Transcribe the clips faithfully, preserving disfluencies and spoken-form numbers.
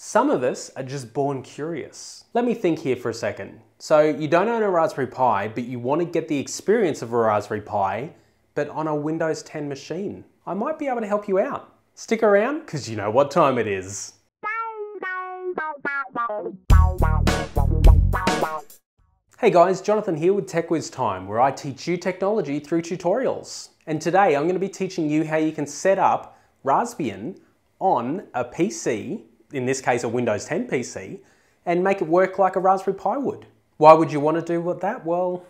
Some of us are just born curious. Let me think here for a second. So you don't own a Raspberry Pi, but you want to get the experience of a Raspberry Pi, but on a Windows ten machine. I might be able to help you out. Stick around, because you know what time it is. Hey guys, Jonathan here with TechWizTime, where I teach you technology through tutorials. And today I'm going to be teaching you how you can set up Raspbian on a P C, in this case a Windows ten P C, and make it work like a Raspberry Pi would. Why would you want to do with that? Well,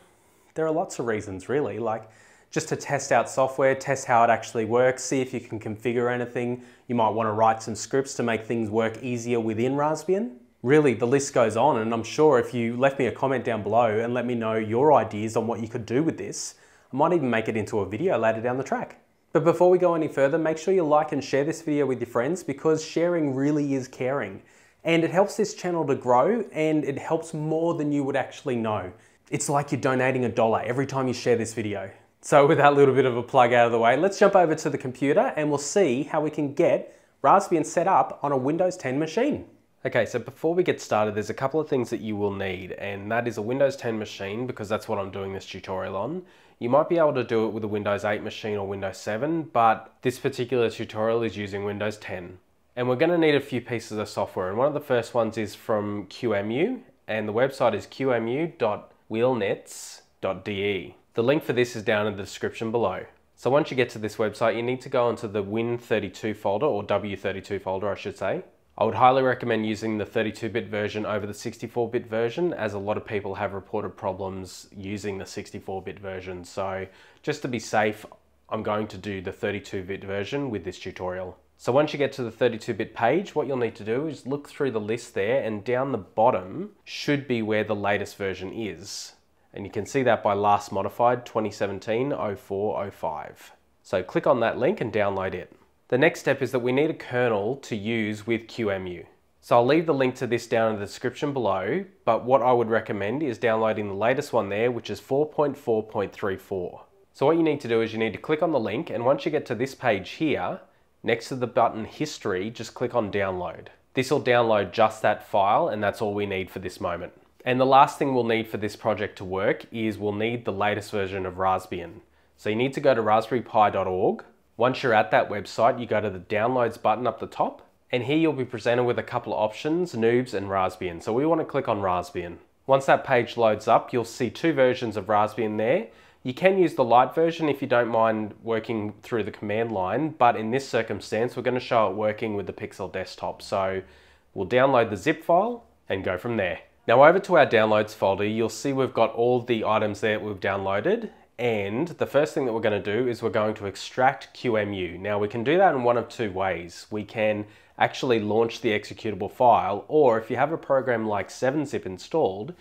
there are lots of reasons really, like just to test out software, test how it actually works, see if you can configure anything. You might want to write some scripts to make things work easier within Raspbian. Really, the list goes on, and I'm sure if you left me a comment down below and let me know your ideas on what you could do with this, I might even make it into a video later down the track. But before we go any further, make sure you like and share this video with your friends, because sharing really is caring. And it helps this channel to grow, and it helps more than you would actually know. It's like you're donating a dollar every time you share this video. So with that little bit of a plug out of the way, let's jump over to the computer and we'll see how we can get Raspbian set up on a Windows ten machine. Okay, so before we get started, there's a couple of things that you will need, and that is a Windows ten machine, because that's what I'm doing this tutorial on. You might be able to do it with a Windows eight machine or Windows seven, but this particular tutorial is using Windows ten. And we're going to need a few pieces of software, and one of the first ones is from Q E M U, and the website is Q E M U dot weilnetz dot D E. The link for this is down in the description below. So once you get to this website, you need to go onto the Win thirty-two folder, or W thirty-two folder I should say. I would highly recommend using the thirty-two bit version over the sixty-four bit version, as a lot of people have reported problems using the sixty-four bit version. So just to be safe, I'm going to do the thirty-two bit version with this tutorial. So once you get to the thirty-two bit page, what you'll need to do is look through the list there, and down the bottom should be where the latest version is. And you can see that by last modified twenty seventeen oh four oh five. So click on that link and download it. The next step is that we need a kernel to use with Q E M U. So I'll leave the link to this down in the description below, but what I would recommend is downloading the latest one there, which is four point four point three four. So what you need to do is you need to click on the link, and once you get to this page here, next to the button History, just click on Download. This will download just that file, and that's all we need for this moment. And the last thing we'll need for this project to work is we'll need the latest version of Raspbian. So you need to go to raspberry pi dot org. Once you're at that website, you go to the Downloads button up the top, and here you'll be presented with a couple of options, Noobs and Raspbian. So we want to click on Raspbian. Once that page loads up, you'll see two versions of Raspbian there. You can use the light version if you don't mind working through the command line, but in this circumstance, we're going to show it working with the Pixel desktop. So we'll download the zip file and go from there. Now over to our downloads folder, you'll see we've got all the items there that we've downloaded, and the first thing that we're going to do is we're going to extract Q E M U. Now we can do that in one of two ways. We can actually launch the executable file, or if you have a program like seven zip installed,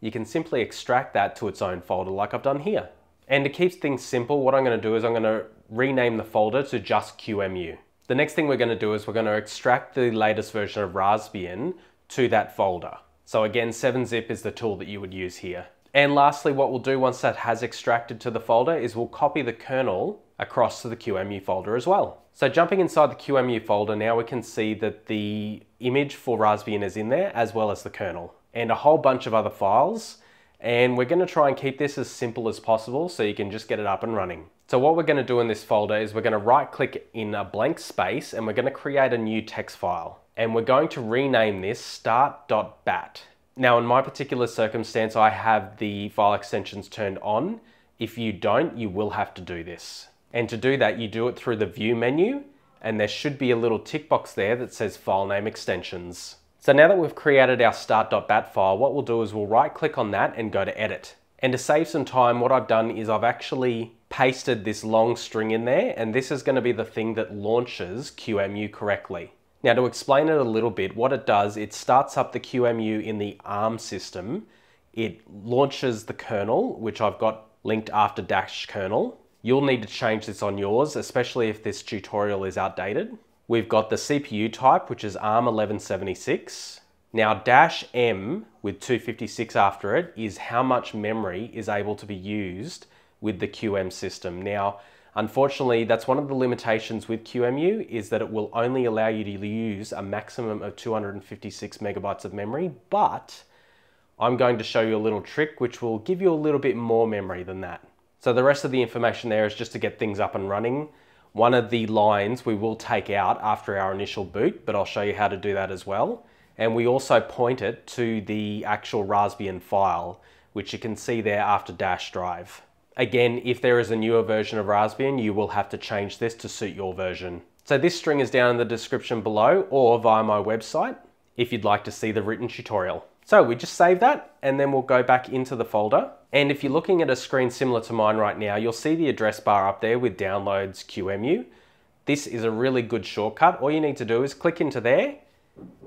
you can simply extract that to its own folder like I've done here. And to keep things simple, what I'm going to do is I'm going to rename the folder to just Q E M U. The next thing we're going to do is we're going to extract the latest version of Raspbian to that folder. So again, seven zip is the tool that you would use here. And lastly, what we'll do once that has extracted to the folder is we'll copy the kernel across to the Q E M U folder as well. So jumping inside the Q E M U folder, now we can see that the image for Raspbian is in there, as well as the kernel and a whole bunch of other files. And we're going to try and keep this as simple as possible so you can just get it up and running. So what we're going to do in this folder is we're going to right click in a blank space, and we're going to create a new text file. And we're going to rename this start dot bat. Now in my particular circumstance, I have the file extensions turned on. If you don't, you will have to do this. And to do that, you do it through the view menu, and there should be a little tick box there that says file name extensions. So now that we've created our start dot bat file, what we'll do is we'll right click on that and go to edit. And to save some time, what I've done is I've actually pasted this long string in there, and this is going to be the thing that launches Q E M U correctly. Now to explain it a little bit, what it does, it starts up the Q E M U in the ARM system. It launches the kernel, which I've got linked after dash kernel. You'll need to change this on yours, especially if this tutorial is outdated. We've got the C P U type, which is ARM eleven seventy-six. Now dash M with two fifty-six after it is how much memory is able to be used with the Q E M U system. Now, Unfortunately, that's one of the limitations with Q E M U, is that it will only allow you to use a maximum of two hundred fifty-six megabytes of memory, but I'm going to show you a little trick which will give you a little bit more memory than that. So the rest of the information there is just to get things up and running. One of the lines we will take out after our initial boot, but I'll show you how to do that as well. And we also point it to the actual Raspbian file, which you can see there after dash drive. Again, if there is a newer version of Raspbian, you will have to change this to suit your version. So this string is down in the description below or via my website if you'd like to see the written tutorial. So we just save that and then we'll go back into the folder. And if you're looking at a screen similar to mine right now, you'll see the address bar up there with downloads Q E M U. This is a really good shortcut. All you need to do is click into there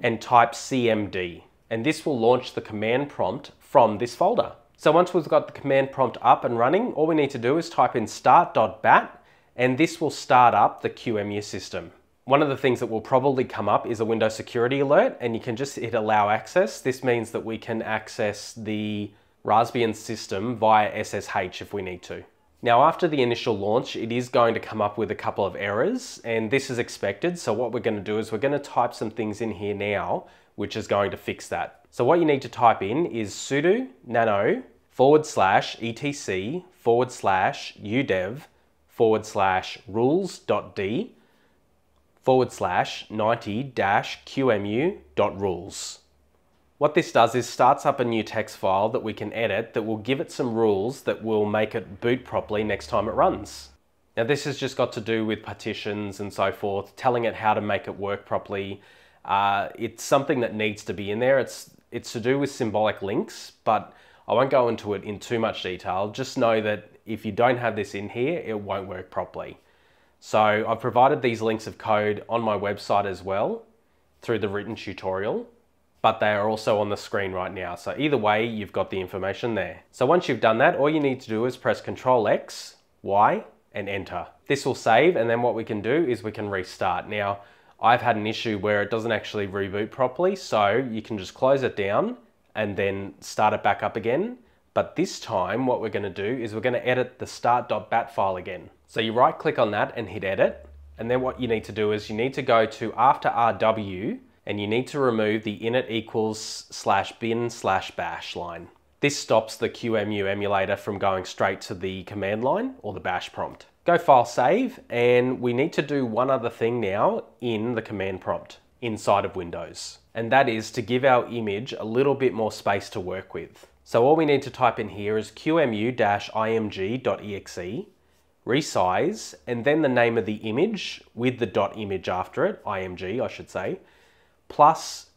and type C M D. And this will launch the command prompt from this folder. So once we've got the command prompt up and running, all we need to do is type in start dot bat and this will start up the Q E M U system. One of the things that will probably come up is a Windows security alert, and you can just hit allow access. This means that we can access the Raspbian system via S S H if we need to. Now after the initial launch, it is going to come up with a couple of errors, and this is expected. So what we're going to do is we're going to type some things in here now, which is going to fix that. So what you need to type in is sudo nano forward slash etc forward slash udev forward slash rules.d forward slash 90 dash qemu.rules. What this does is starts up a new text file that we can edit that will give it some rules that will make it boot properly next time it runs. Now this has just got to do with partitions and so forth, telling it how to make it work properly. Uh, it's something that needs to be in there. It's, it's to do with symbolic links, but I won't go into it in too much detail. Just know that if you don't have this in here, it won't work properly. So I've provided these links of code on my website as well through the written tutorial, but they are also on the screen right now. So either way, you've got the information there. So once you've done that, all you need to do is press Control X, Y, and enter. This will save, and then what we can do is we can restart. Now, I've had an issue where it doesn't actually reboot properly, so you can just close it down and then start it back up again. But this time, what we're gonna do is we're gonna edit the start dot bat file again. So you right click on that and hit edit. And then what you need to do is you need to go to after R W and you need to remove the init equals slash bin slash bash line. This stops the Q E M U emulator from going straight to the command line or the bash prompt. Go file save, and we need to do one other thing now in the command prompt inside of Windows. And that is to give our image a little bit more space to work with. So all we need to type in here is Q E M U img dot E X E, resize, and then the name of the image with the dot image after it, img I should say, plus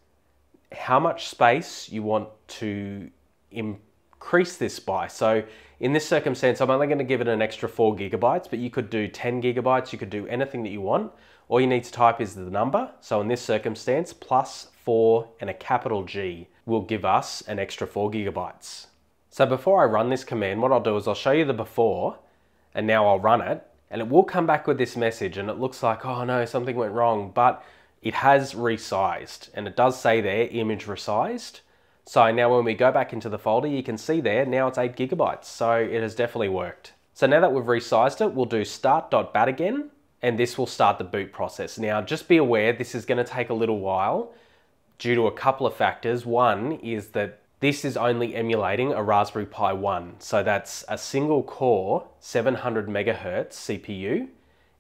how much space you want to increase this by. So in this circumstance, I'm only going to give it an extra four gigabytes, but you could do ten gigabytes, you could do anything that you want. All you need to type is the number. So in this circumstance, plus four and a capital G will give us an extra four gigabytes. So before I run this command, what I'll do is I'll show you the before, and now I'll run it, and it will come back with this message, and it looks like, oh no, something went wrong, but it has resized, and it does say there, image resized. So now when we go back into the folder, you can see there, now it's eight gigabytes. So it has definitely worked. So now that we've resized it, we'll do start dot bat again, and this will start the boot process. Now, just be aware, this is gonna take a little while due to a couple of factors. One is that this is only emulating a Raspberry Pi one. So that's a single core, seven hundred megahertz C P U,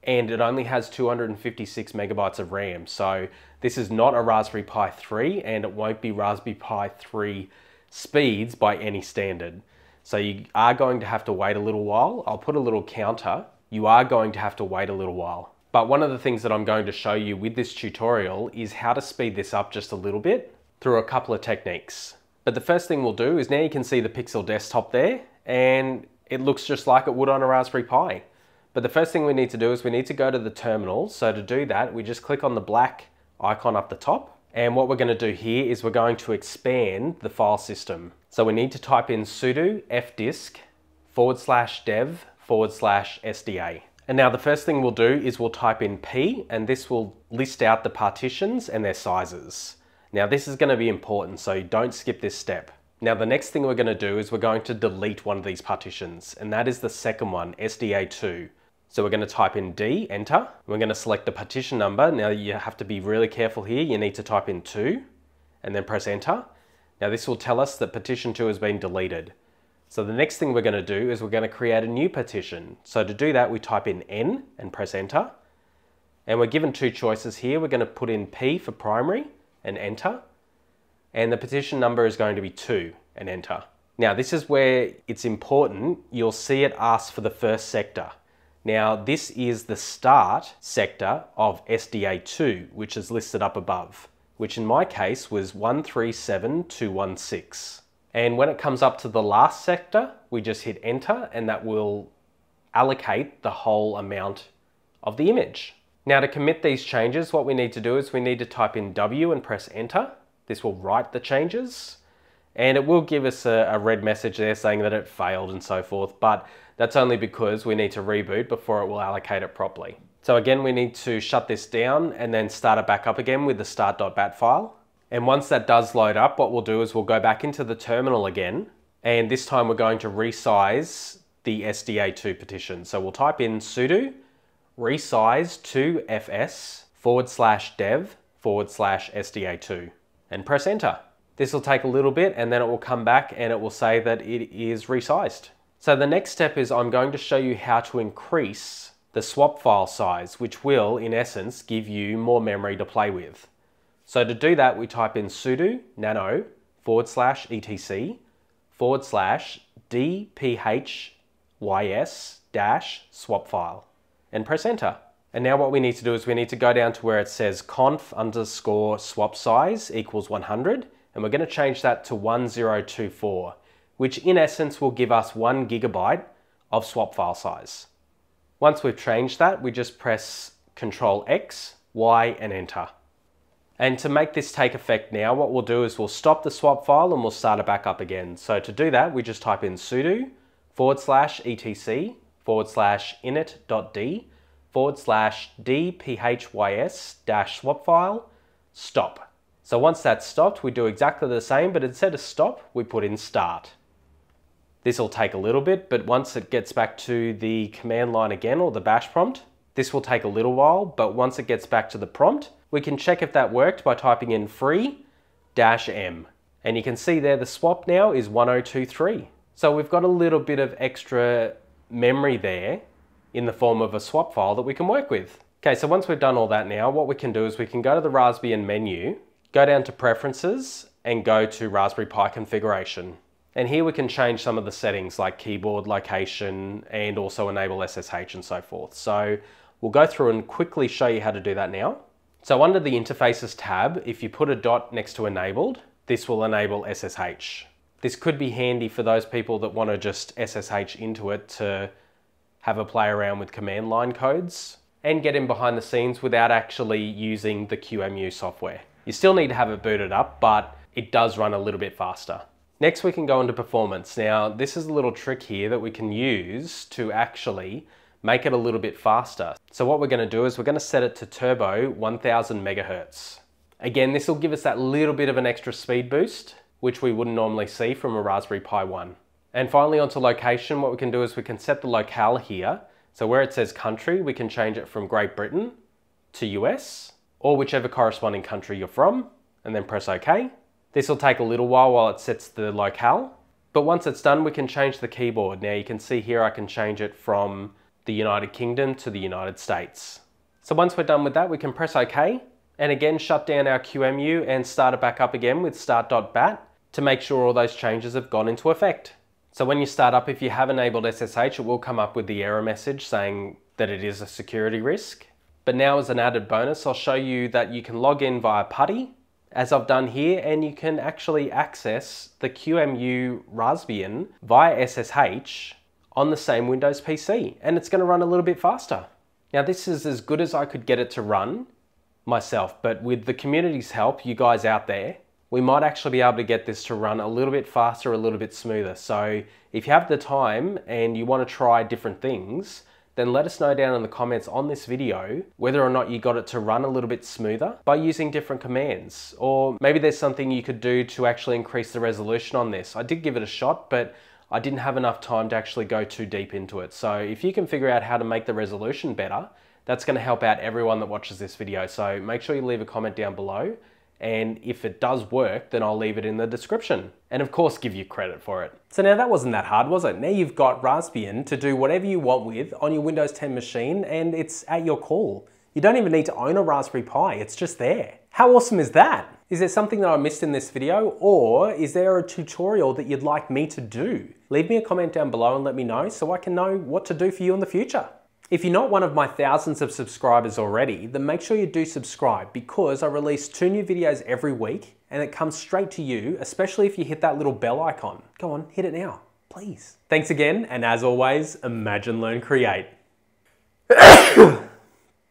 and it only has two hundred fifty-six megabytes of RAM. So this is not a Raspberry Pi three, and it won't be Raspberry Pi three speeds by any standard. So you are going to have to wait a little while. I'll put a little counter. You are going to have to wait a little while. But one of the things that I'm going to show you with this tutorial is how to speed this up just a little bit through a couple of techniques. But the first thing we'll do is now you can see the Pixel desktop there, and it looks just like it would on a Raspberry Pi. But the first thing we need to do is we need to go to the terminal. So to do that, we just click on the black icon up the top. And what we're going to do here is we're going to expand the file system. So we need to type in sudo fdisk forward slash dev forward slash sda. And now the first thing we'll do is we'll type in P, and this will list out the partitions and their sizes. Now this is going to be important, so don't skip this step. Now the next thing we're going to do is we're going to delete one of these partitions, and that is the second one, S D A two. So we're going to type in D, enter. We're going to select the partition number. Now you have to be really careful here. You need to type in two and then press enter. Now this will tell us that partition two has been deleted. So the next thing we're going to do is we're going to create a new partition. So to do that, we type in N and press enter. And we're given two choices here. We're going to put in P for primary and enter. And the partition number is going to be two and enter. Now this is where it's important. You'll see it asks for the first sector. Now this is the start sector of S D A two, which is listed up above, which in my case was one three seven two one six. And when it comes up to the last sector, we just hit enter and that will allocate the whole amount of the image. Now to commit these changes, what we need to do is we need to type in W and press enter. This will write the changes and it will give us a, a red message there saying that it failed and so forth, but that's only because we need to reboot before it will allocate it properly. So again, we need to shut this down and then start it back up again with the start.bat file. And once that does load up, what we'll do is we'll go back into the terminal again, and this time we're going to resize the S D A two partition. So we'll type in sudo resize to fs forward slash dev forward slash S D A two and press enter. This will take a little bit and then it will come back and it will say that it is resized. So the next step is I'm going to show you how to increase the swap file size, which will in essence give you more memory to play with. So to do that, we type in sudo nano forward slash etc forward slash dphys dash swap file and press enter. And now what we need to do is we need to go down to where it says conf underscore swap size equals one hundred, and we're going to change that to one thousand twenty-four, which in essence will give us one gigabyte of swap file size. Once we've changed that, we just press Control X, Y and enter. And to make this take effect now, what we'll do is we'll stop the swap file and we'll start it back up again. So to do that, we just type in sudo forward slash etc forward slash init.d forward slash dphys dash swap file stop. So once that's stopped, we do exactly the same, but instead of stop, we put in start. This will take a little bit, but once it gets back to the command line again, or the bash prompt, this will take a little while, but once it gets back to the prompt, we can check if that worked by typing in free dash M. And you can see there the swap now is one thousand twenty-three. So we've got a little bit of extra memory there in the form of a swap file that we can work with. Okay, so once we've done all that now, what we can do is we can go to the Raspbian menu, go down to preferences and go to Raspberry Pi configuration. And here we can change some of the settings like keyboard, location, and also enable S S H and so forth. So we'll go through and quickly show you how to do that now. So under the interfaces tab, if you put a dot next to enabled, this will enable S S H. This could be handy for those people that want to just S S H into it to have a play around with command line codes and get in behind the scenes without actually using the Q E M U software. You still need to have it booted up, but it does run a little bit faster. Next, we can go into performance. Now, this is a little trick here that we can use to actually make it a little bit faster. So what we're going to do is we're going to set it to turbo one thousand megahertz. Again, this will give us that little bit of an extra speed boost, which we wouldn't normally see from a Raspberry Pi one. And finally, onto location, what we can do is we can set the locale here. So where it says country, we can change it from Great Britain to U S or whichever corresponding country you're from, and then press OK. This will take a little while while it sets the locale, but once it's done, we can change the keyboard. Now you can see here, I can change it from the United Kingdom to the United States. So once we're done with that, we can press OK, and again, shut down our Q E M U and start it back up again with start.bat to make sure all those changes have gone into effect. So when you start up, if you have enabled S S H, it will come up with the error message saying that it is a security risk. But now as an added bonus, I'll show you that you can log in via PuTTY, as I've done here, and you can actually access the Q E M U Raspbian via S S H on the same Windows P C, and it's going to run a little bit faster. Now this is as good as I could get it to run myself, but with the community's help, you guys out there, we might actually be able to get this to run a little bit faster, a little bit smoother. So if you have the time and you want to try different things, then let us know down in the comments on this video whether or not you got it to run a little bit smoother by using different commands. Or maybe there's something you could do to actually increase the resolution on this. I did give it a shot, but I didn't have enough time to actually go too deep into it. So if you can figure out how to make the resolution better, that's going to help out everyone that watches this video. So make sure you leave a comment down below. And if it does work, then I'll leave it in the description. And of course, give you credit for it. So now that wasn't that hard, was it? Now you've got Raspbian to do whatever you want with on your Windows ten machine, and it's at your call. You don't even need to own a Raspberry Pi, it's just there. How awesome is that? Is there something that I missed in this video, or is there a tutorial that you'd like me to do? Leave me a comment down below and let me know so I can know what to do for you in the future. If you're not one of my thousands of subscribers already, then make sure you do subscribe, because I release two new videos every week and it comes straight to you, especially if you hit that little bell icon. Go on, hit it now, please. Thanks again, and as always, imagine, learn, create.